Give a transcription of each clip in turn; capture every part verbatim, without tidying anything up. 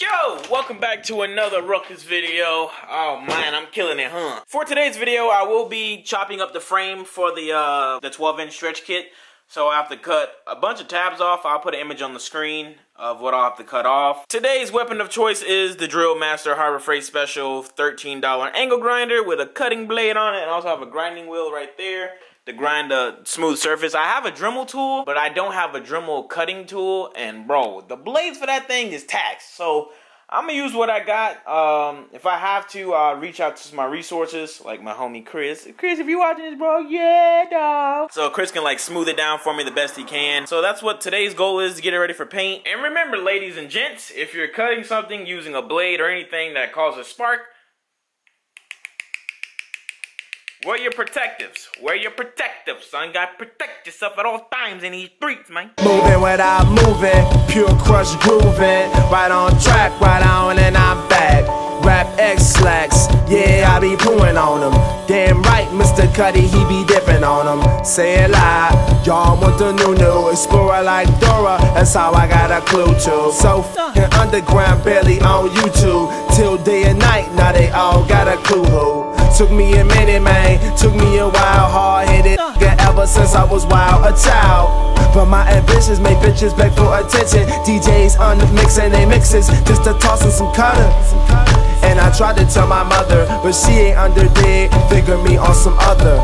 Yo, welcome back to another Ruckus video. Oh man, I'm killing it, huh? For today's video, I will be chopping up the frame for the uh, the twelve inch stretch kit. So I have to cut a bunch of tabs off. I'll put an image on the screen of what I'll have to cut off. Today's weapon of choice is the Drill Master Harbor Freight Special thirteen dollar angle grinder with a cutting blade on it, and also have a grinding wheel right there to grind a smooth surface. I have a Dremel tool, but I don't have a Dremel cutting tool, and bro, the blades for that thing is taxed. So I'm gonna use what I got. Um, if I have to, I'll reach out to my resources, like my homie Chris. Chris, if you watching this, bro, yeah, dog. So Chris can like smooth it down for me the best he can. So that's what today's goal is, to get it ready for paint. And remember, ladies and gents, if you're cutting something using a blade or anything that causes a spark, wear your protectives. Wear your protectives, son. Gotta protect yourself at all times in these streets, man. Moving without moving, pure crush grooving. Right on track, right on, and I'm back. Rap X-Lax, yeah, I be pooing on them. Damn right, Mister Cuddy, he be dipping on them. Say it live, y'all want the new-new. Explorer like Dora, that's how I got a clue to. So f***ing underground, barely on YouTube. Till day and night, now they all got a clue who. Took me a minute, man, took me a while. Hard-headed ever since I was wild, a child. But my ambitions made bitches beg for attention. D Js on the mix and they mixes, just to tossin' some cutter. And I tried to tell my mother, but she ain't underdid, figure me on some other.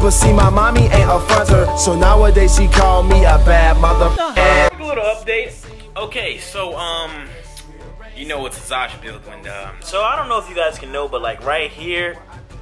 But see, my mommy ain't a fronter, so nowadays she call me a bad mother. A little update. Okay, so, um... you know it's a Zosh build when um so I don't know if you guys can know, but like right here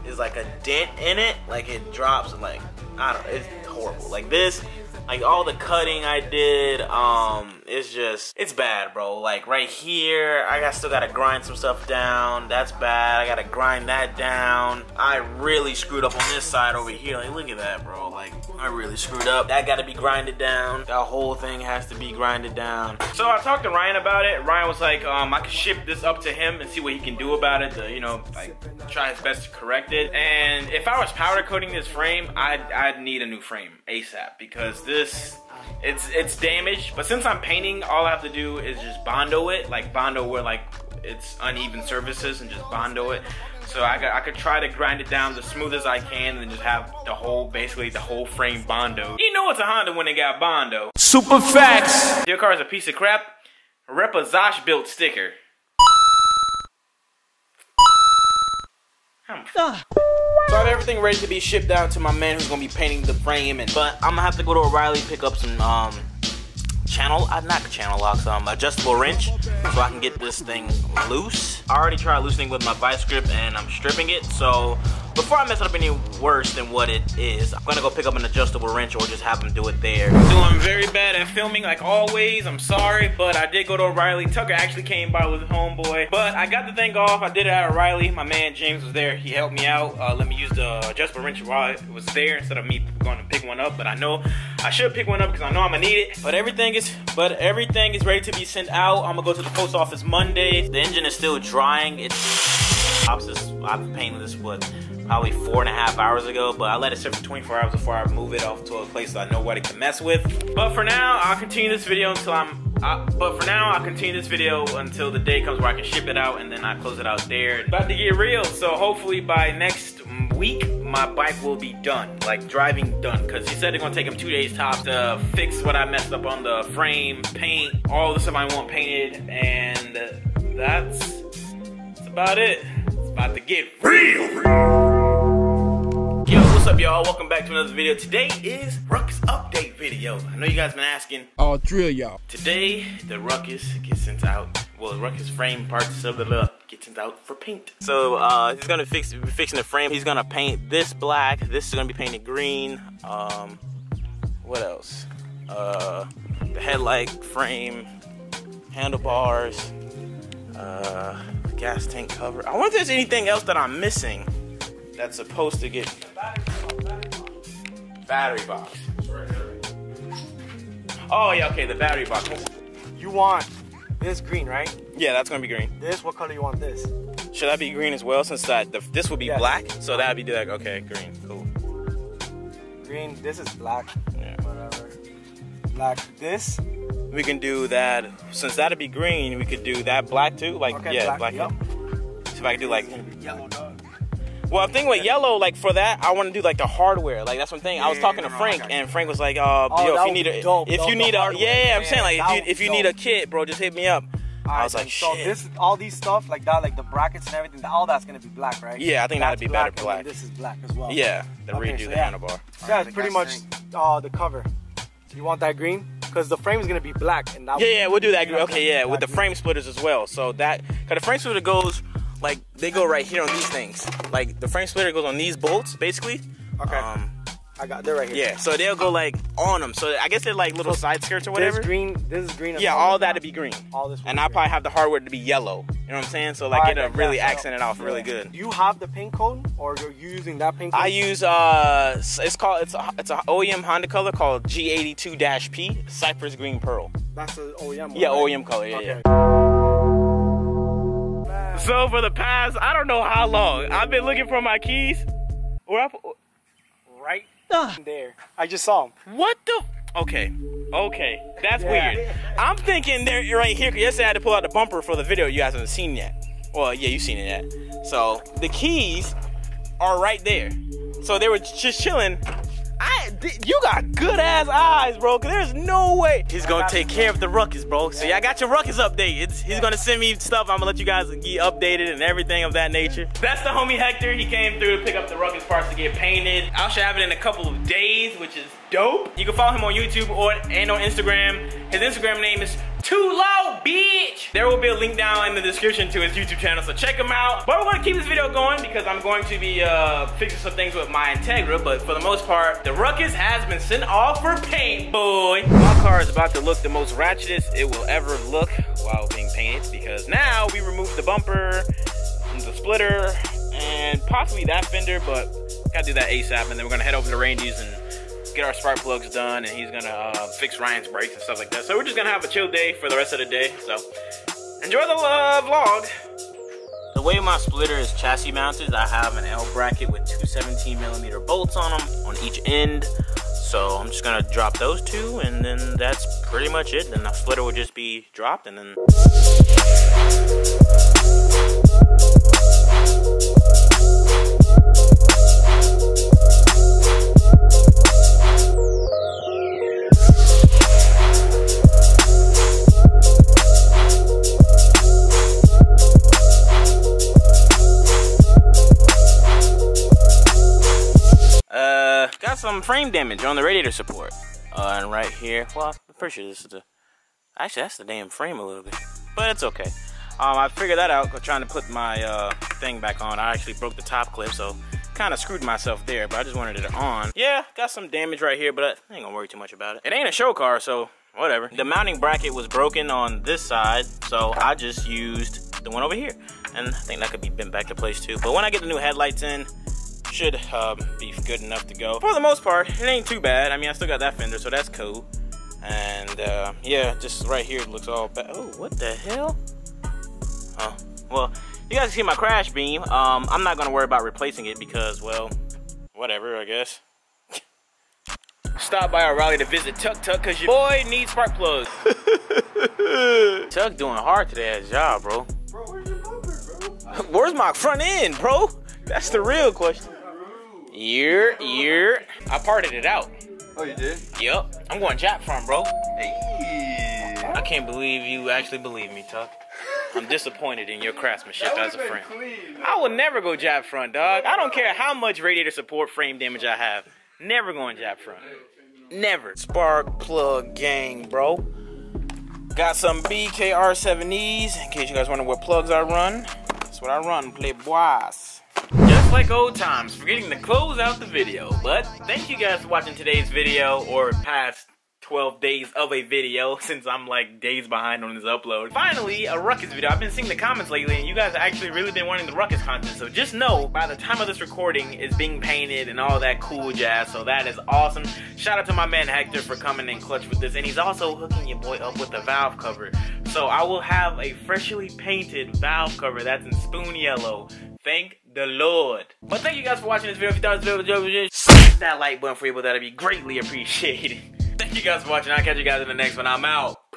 is like a dent in it, like it drops, and like I don't know, it's horrible. Like this, like all the cutting I did, um it's just, it's bad, bro. Like right here I got still gotta grind some stuff down. That's bad. I gotta grind that down. I really screwed up on this side over here. Like look at that, bro. Like I really screwed up. That gotta be grinded down. That whole thing has to be grinded down. So I talked to Ryan about it. Ryan was like, um I could ship this up to him and see what he can do about it, to, you know, like try his best to correct it. And if I was powder coating this frame, I'd I'd need a new frame ASAP, because this it's it's damaged. But since I'm painting, all I have to do is just bondo it, like bondo where like it's uneven surfaces, and just bondo it. So I could, I could try to grind it down the smoothest I can, and just have the whole, basically the whole frame bondo. You know it's a Honda when they got bondo. Super facts. Your car is a piece of crap. Rep a Zosh built sticker. I'm uh. So I have everything ready to be shipped out to my man who's gonna be painting the frame, and but I'm gonna have to go to O'Reilly, pick up some um channel, uh, not channel locks, um, adjustable wrench, so I can get this thing loose. I already tried loosening with my vice grip, and I'm stripping it. So before I mess it up any worse than what it is, I'm gonna go pick up an adjustable wrench, or just have them do it there. Doing very bad at filming, like always. I'm sorry, but I did go to O'Reilly. Tucker actually came by with his homeboy, but I got the thing off. I did it at O'Reilly. My man James was there. He helped me out. Uh, let me use the adjustable wrench while it was there, instead of me going to pick one up. But I know I should pick one up, because I know I'm gonna need it. But everything is, but everything is ready to be sent out. I'm gonna go to the post office Monday. The engine is still drying. It's I've painted this wood probably four and a half hours ago, but I let it sit for twenty-four hours before I move it off to a place so I know what it can mess with. But for now, I'll continue this video until I'm, I, but for now, I'll continue this video until the day comes where I can ship it out, and then I close it out there. About to get real, so hopefully by next week, my bike will be done, like driving done, because he said it's gonna take him two days tops to fix what I messed up on the frame, paint, all the stuff I want painted, and that's, that's about it. It's about to get real, real. Yo, what's up, y'all? Welcome back to another video. Today is Ruckus update video. I know you guys been asking. Oh, drill, y'all. Today, the Ruckus gets sent out. Well, the Ruckus frame parts of the look gets sent out for paint. So uh, he's gonna fix fixing the frame. He's gonna paint this black. This is gonna be painted green. Um, what else? Uh, the headlight frame, handlebars, uh, gas tank cover. I wonder if there's anything else that I'm missing that's supposed to get battery box. Oh yeah, okay, the battery box. You want this green, right? Yeah, that's gonna be green. This, what color you want this? Should that be green as well, since that the, this would be yeah. Black? So that'd be like, okay, green, cool. Green, this is black. Yeah. Whatever. Black, this we can do that. Since that'd be green, we could do that black too. Like, okay, yeah, black. black yep. So if I could do like. Yellow, dog. Well, I'm thinking with yellow, like for that, I want to do like the hardware. Like that's one thing. Yeah, I was talking no, to Frank, no, and Frank was like, uh, oh, yo, if you need a, dope, if dope, you need a, hardware, yeah, man, I'm saying like if you, if you need a kit, bro, just hit me up. I was like, so shit. This, all these stuff like that, like the brackets and everything, all that's gonna be black, right? Yeah, I think that'd be better black. This is black as well. Yeah, the redo the handlebar. Yeah, it's pretty much uh, the cover. You want that green? Because the frame is gonna be black, and that yeah, yeah, we'll do that green. Okay, yeah, with the frame splitters as well. So that, cause the frame splitter goes like they go right here on these things. Like the frame splitter goes on these bolts, basically. Okay. Um, I got they're right here. Yeah, so they'll go like on them. So I guess they're like little so side skirts or whatever. This green, this is green. Yeah, all that'd be green. All this. And I'll probably have the hardware to be yellow. You know what I'm saying? So like it'll really accent it off really good. Do you have the paint code, or you're using that paint code? I use uh, it's called it's a it's a O E M Honda color called G eighty-two P Cypress Green Pearl. That's the O E M. Yeah, O E M color. Yeah, okay. yeah. So for the past, I don't know how long, I've been looking for my keys. Where I put, right. Uh, there, I just saw him. What the? Okay, okay, that's yeah. weird. I'm thinking they're right here. Cause yesterday I had to pull out the bumper for the video. You guys haven't seen yet. Well, yeah, you've seen it yet. So the keys are right there. So they were just chilling. I, you got good ass eyes, bro. Cause there's no way he's gonna take care of the Ruckus, bro. So y'all got your Ruckus update. It's, he's gonna send me stuff. I'm gonna let you guys get updated and everything of that nature. That's the homie Hector. He came through to pick up the Ruckus parts to get painted. I should have it in a couple of days, which is dope. You can follow him on YouTube or and on Instagram. His Instagram name is Too Low Bitch. There will be a link down in the description to his YouTube channel, so check him out. But we're gonna keep this video going because I'm going to be uh, fixing some things with my Integra, but for the most part, the Ruckus has been sent off for paint, boy. My car is about to look the most ratchetest it will ever look while being painted, because now we removed the bumper, the splitter, and possibly that fender, but gotta do that ASAP, and then we're gonna head over to Randy's and get our spark plugs done, and he's gonna uh, fix Ryan's brakes and stuff like that. So we're just gonna have a chill day for the rest of the day. So enjoy the uh, vlog. The way my splitter is chassis mounted, I have an L bracket with two seventeen millimeter bolts on them on each end. So I'm just gonna drop those two, and then that's pretty much it. Then the splitter will just be dropped, and then. Some frame damage on the radiator support, uh, and right here. Well, I'm pretty sure this is the. Actually, that's the damn frame a little bit, but it's okay. Um, I figured that out trying to put my uh, thing back on. I actually broke the top clip, so kind of screwed myself there. But I just wanted it on. Yeah, got some damage right here, but I ain't gonna worry too much about it. It ain't a show car, so whatever. The mounting bracket was broken on this side, so I just used the one over here, and I think that could be bent back to place too. But when I get the new headlights in. Should uh, be good enough to go. For the most part, it ain't too bad. I mean, I still got that fender, so that's cool. And uh, yeah, just right here it looks all bad. Oh, what the hell? Oh, well, you guys see my crash beam. Um, I'm not gonna worry about replacing it because, well, whatever, I guess. Stop by O'Reilly to visit Tuck Tuck because your boy needs spark plugs. Tuck doing hard today at his job, bro. Bro, where's your bumper, bro? Where's my front end, bro? That's the real question. Year, year. I parted it out. Oh, you did? Yep. I'm going Jap Farm, bro. Hey. I can't believe you actually believe me, Tuck. I'm disappointed in your craftsmanship as a friend. Clean, I will never go Jap Front, dog. I don't care how much radiator support frame damage I have. Never going Jap Front. Never. Spark plug gang, bro. Got some B K R seven Es in case you guys wonder what plugs I run. That's what I run, playboys. Just like old times, forgetting to close out the video, but thank you guys for watching today's video, or past twelve days of a video, since I'm like days behind on this upload. Finally, a Ruckus video. I've been seeing the comments lately, and you guys have actually really been wanting the Ruckus content, so just know, by the time of this recording, it's being painted and all that cool jazz, so that is awesome. Shout out to my man Hector for coming in clutch with this, and he's also hooking your boy up with the valve cover. So I will have a freshly painted valve cover that's in spoon yellow. Thank the Lord. But thank you guys for watching this video. If you thought this video was good, smash that like button for you, but that'd be greatly appreciated. Thank you guys for watching. I'll catch you guys in the next one. I'm out.